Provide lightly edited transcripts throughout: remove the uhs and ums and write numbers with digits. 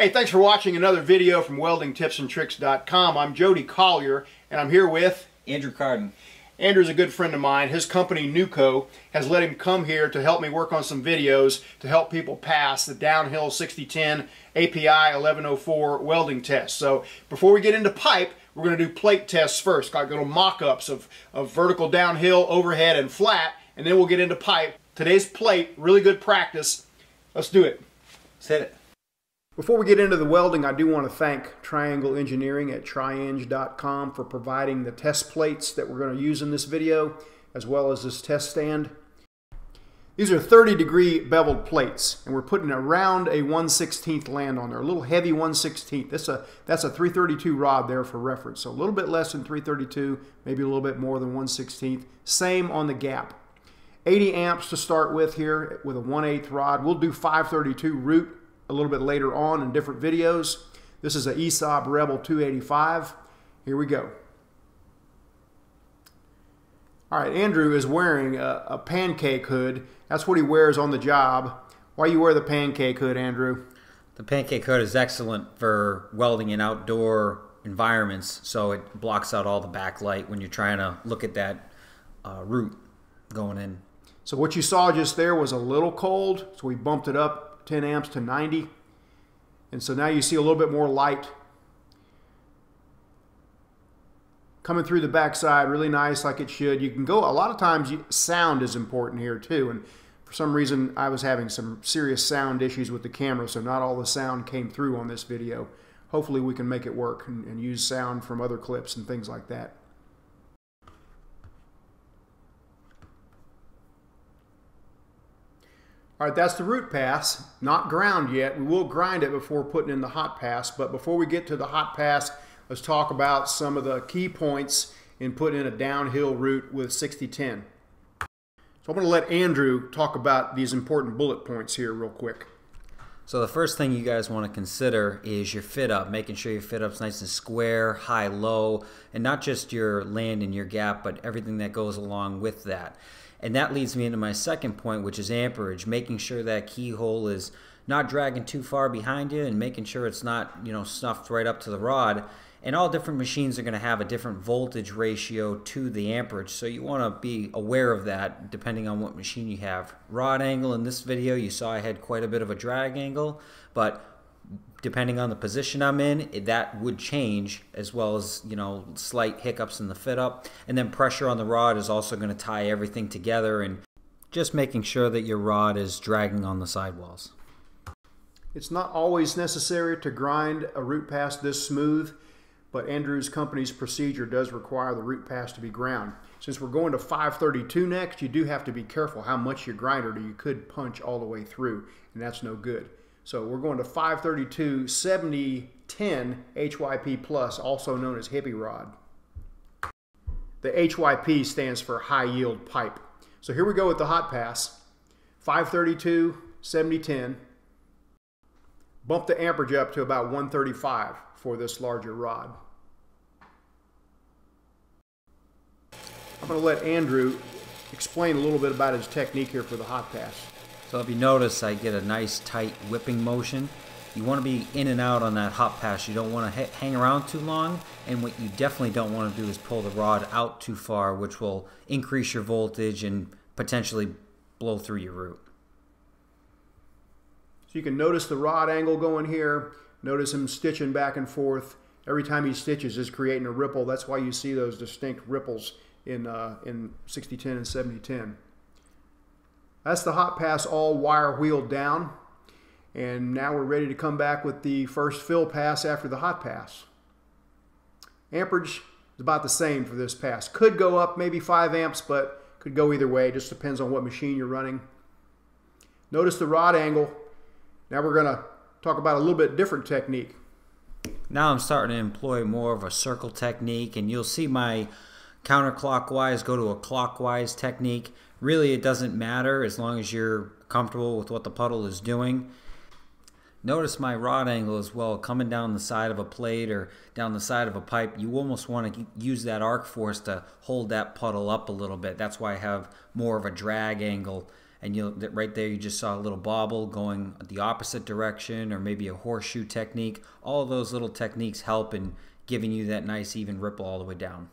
Hey, thanks for watching another video from WeldingTipsAndTricks.com. I'm Jody Collier, and I'm here with Andrew Carden. Andrew's a good friend of mine. His company, Nuco, has let him come here to help me work on some videos to help people pass the downhill 6010 API 1104 welding test. So before we get into pipe, we're going to do plate tests first, like little mock-ups of vertical, downhill, overhead, and flat, and then we'll get into pipe. Today's plate, really good practice. Let's do it. Let's hit it. Before we get into the welding, I do want to thank Triangle Engineering at trienge.com for providing the test plates that we're going to use in this video, as well as this test stand. These are 30-degree beveled plates, and we're putting around a 1/16" land on there, a little heavy 1/16". That's a 332 rod there for reference, so a little bit less than 332, maybe a little bit more than 1/16". Same on the gap. 80 amps to start with here with a 1/8" rod. We'll do 532 root a little bit later on in different videos. This is an Esab Rebel 285. Here we go. All right, Andrew is wearing a pancake hood. That's what he wears on the job. Why you wear the pancake hood, Andrew? The pancake hood is excellent for welding in outdoor environments, so it blocks out all the backlight when you're trying to look at that root going in. So what you saw just there was a little cold, so we bumped it up 10 amps to 90, and so now you see a little bit more light coming through the backside, really nice, like it should. You can go a lot of times. Sound is important here too, and for some reason I was having some serious sound issues with the camera, so not all the sound came through on this video. Hopefully we can make it work and use sound from other clips and things like that. All right, that's the root pass, not ground yet. We will grind it before putting in the hot pass, but before we get to the hot pass, let's talk about some of the key points in putting in a downhill root with 6010. So I'm going to let Andrew talk about these important bullet points here real quick. So the first thing you guys want to consider is your fit up, making sure your fit up's nice and square, high, low, and not just your land and your gap, but everything that goes along with that. And that leads me into my second point, which is amperage, making sure that keyhole is not dragging too far behind you and making sure it's not, you know, snuffed right up to the rod. And all different machines are going to have a different voltage ratio to the amperage, so you want to be aware of that depending on what machine you have. Rod angle, in this video you saw I had quite a bit of a drag angle, but depending on the position I'm in, that would change, as well as, you know, slight hiccups in the fit up. And then pressure on the rod is also going to tie everything together, and just making sure that your rod is dragging on the sidewalls. It's not always necessary to grind a root pass this smooth, but Andrew's company's procedure does require the root pass to be ground. Since we're going to 532 next, you do have to be careful how much you grind it, or you could punch all the way through, and that's no good. So we're going to 532 7010 hyp+, also known as hyp rod. The hyp stands for high yield pipe. So here we go with the hot pass. 532 7010. Bump the amperage up to about 135 for this larger rod. I'm going to let Andrew explain a little bit about his technique here for the hot pass. So if you notice, I get a nice tight whipping motion. You want to be in and out on that hot pass. You don't want to hang around too long, and what you definitely don't want to do is pull the rod out too far, which will increase your voltage and potentially blow through your root. So you can notice the rod angle going here. Notice him stitching back and forth. Every time he stitches is creating a ripple. That's why you see those distinct ripples in 6010 and 7010. That's the hot pass, all wire wheeled down, and now we're ready to come back with the first fill pass after the hot pass. Amperage is about the same for this pass. Could go up maybe 5 amps, but could go either way. Just depends on what machine you're running. Notice the rod angle. Now we're going to talk about a little bit different technique. Now I'm starting to employ more of a circle technique, and you'll see my counterclockwise go to a clockwise technique. Really, it doesn't matter as long as you're comfortable with what the puddle is doing. Notice my rod angle as well, coming down the side of a plate or down the side of a pipe. You almost want to use that arc force to hold that puddle up a little bit. That's why I have more of a drag angle and you'll, right there you just saw a little bobble going the opposite direction, or maybe a horseshoe technique. All those little techniques help in giving you that nice even ripple all the way down.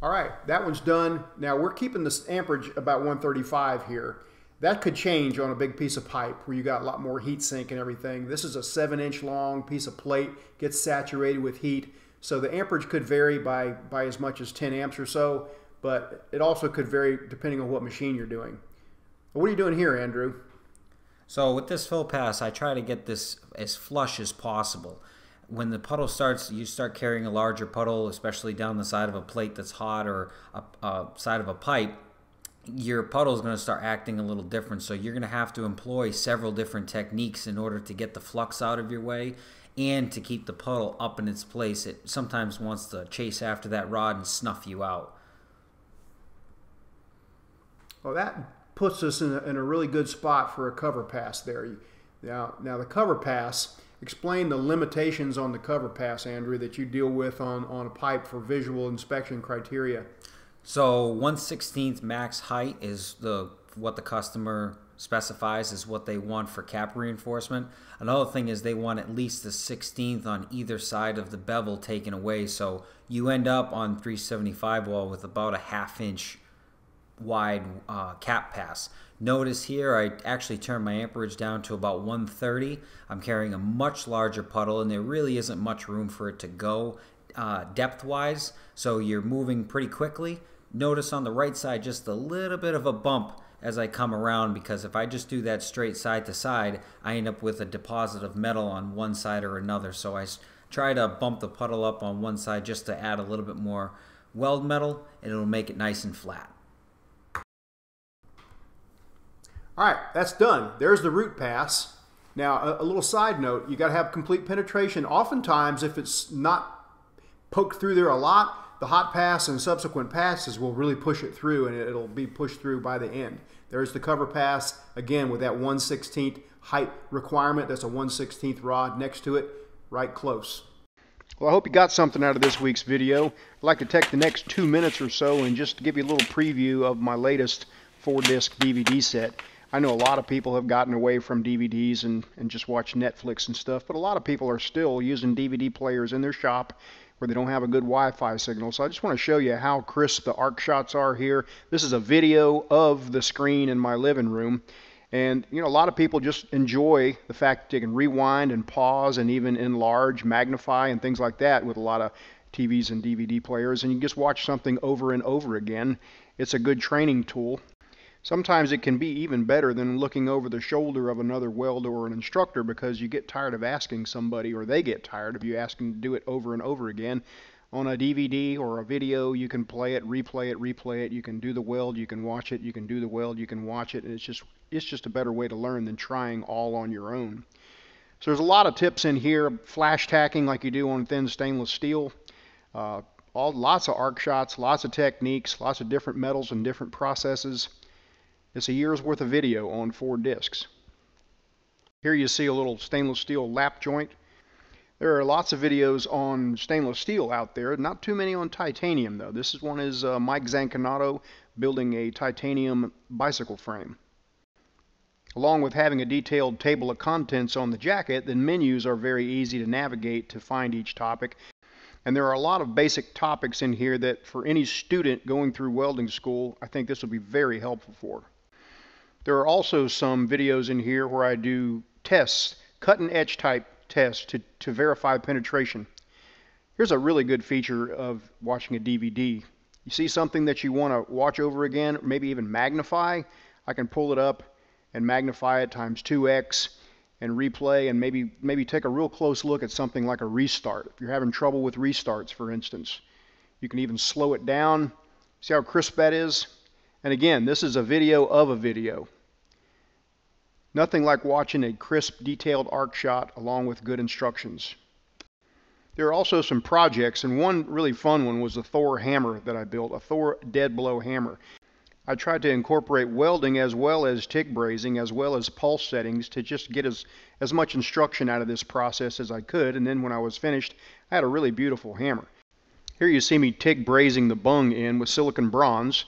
All right, that one's done. Now we're keeping this amperage about 135 here. That could change on a big piece of pipe where you got a lot more heat sink and everything. This is a 7-inch long piece of plate, gets saturated with heat. So the amperage could vary by as much as 10 amps or so, but it also could vary depending on what machine you're doing. What are you doing here, Andrew? So with this fill pass, I try to get this as flush as possible. When the puddle starts, you start carrying a larger puddle, especially down the side of a plate that's hot or a side of a pipe. Your puddle is going to start acting a little different, so you're going to have to employ several different techniques in order to get the flux out of your way and to keep the puddle up in its place. It sometimes wants to chase after that rod and snuff you out. Well, that puts us in a really good spot for a cover pass there. Now the cover pass, explain the limitations on the cover pass, Andrew, that you deal with on a pipe for visual inspection criteria. So 1/16 max height is what the customer specifies is what they want for cap reinforcement. Another thing is they want at least the 16th on either side of the bevel taken away. So you end up on 375 wall with about a 1/2" wide cap pass. Notice here I actually turned my amperage down to about 130. I'm carrying a much larger puddle and there really isn't much room for it to go depth wise, so you're moving pretty quickly. Notice on the right side just a little bit of a bump as I come around, because if I just do that straight side to side, I end up with a deposit of metal on one side or another. So I try to bump the puddle up on one side just to add a little bit more weld metal, and it'll make it nice and flat. All right, that's done. There's the root pass. Now a little side note, you got to have complete penetration. Oftentimes if it's not poked through there a lot, the hot pass and subsequent passes will really push it through, and it'll be pushed through by the end. There's the cover pass, again, with that 1/16 height requirement. That's a 1/16 rod next to it, right close. Well, I hope you got something out of this week's video. I'd like to take the next 2 minutes or so and just give you a little preview of my latest 4-disc DVD set. I know a lot of people have gotten away from DVDs and just watch Netflix and stuff, but a lot of people are still using DVD players in their shop where they don't have a good Wi-Fi signal. So I just want to show you how crisp the arc shots are here. This is a video of the screen in my living room. And you know, a lot of people just enjoy the fact that they can rewind and pause and even enlarge, magnify and things like that with a lot of TVs and DVD players. And you just watch something over and over again. It's a good training tool. Sometimes it can be even better than looking over the shoulder of another welder or an instructor, because you get tired of asking somebody, or they get tired of you asking to do it over and over again. On a DVD or a video, you can play it, replay it, replay it. You can do the weld, you can watch it, you can do the weld, you can watch it. And it's just a better way to learn than trying all on your own. So there's a lot of tips in here. Flash tacking like you do on thin stainless steel. Lots of arc shots, lots of techniques, lots of different metals and different processes. It's a year's worth of video on 4 discs. Here you see a little stainless steel lap joint. There are lots of videos on stainless steel out there, not too many on titanium though. This one is Mike Zanconato building a titanium bicycle frame. Along with having a detailed table of contents on the jacket, the menus are very easy to navigate to find each topic. And there are a lot of basic topics in here that for any student going through welding school, I think this will be very helpful for. There are also some videos in here where I do tests, cut and etch type tests to verify penetration. Here's a really good feature of watching a DVD. You see something that you want to watch over again, maybe even magnify. I can pull it up and magnify it times 2x and replay, and maybe take a real close look at something like a restart. If you're having trouble with restarts, for instance, you can even slow it down. See how crisp that is? And again, this is a video of a video. Nothing like watching a crisp, detailed arc shot along with good instructions. There are also some projects, and one really fun one was the Thor hammer that I built, a Thor dead blow hammer. I tried to incorporate welding as well as TIG brazing as well as pulse settings to just get as much instruction out of this process as I could, and then when I was finished, I had a really beautiful hammer. Here you see me TIG brazing the bung in with silicon bronze,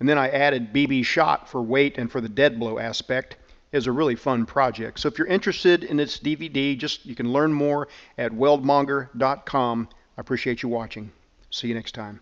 and then I added BB shot for weight and for the dead blow aspect. It's a really fun project. So if you're interested in this DVD, you can learn more at weldmonger.com. I appreciate you watching. See you next time.